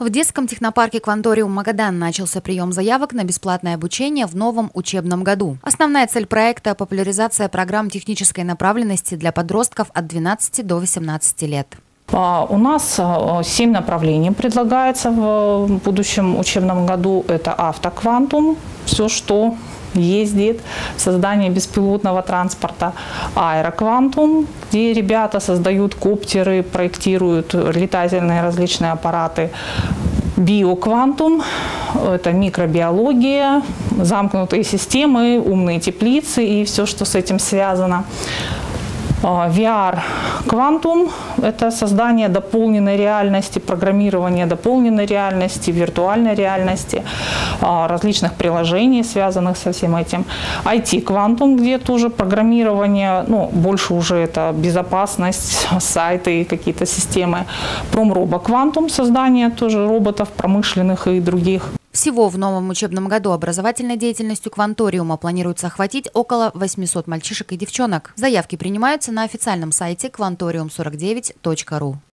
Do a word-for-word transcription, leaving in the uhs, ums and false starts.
В детском технопарке «Кванториум Магадан» начался прием заявок на бесплатное обучение в новом учебном году. Основная цель проекта – популяризация программ технической направленности для подростков от двенадцати до восемнадцати лет. У нас семь направлений предлагается в будущем учебном году. Это автоквантум, все, что ездит, создание беспилотного транспорта, аэроквантум, где ребята создают коптеры, проектируют летательные различные аппараты, биоквантум, это микробиология, замкнутые системы, умные теплицы и все, что с этим связано. ви ар Квантум – это создание дополненной реальности, программирование дополненной реальности, виртуальной реальности, различных приложений, связанных со всем этим. ай ти-квантум, где тоже программирование, ну, больше уже это безопасность, сайты и какие-то системы. Промробо-квантум – создание тоже роботов промышленных и других. Всего в новом учебном году образовательной деятельностью «Кванториума» планируется охватить около восьмисот мальчишек и девчонок. Заявки принимаются на официальном сайте кванториум сорок девять точка ру.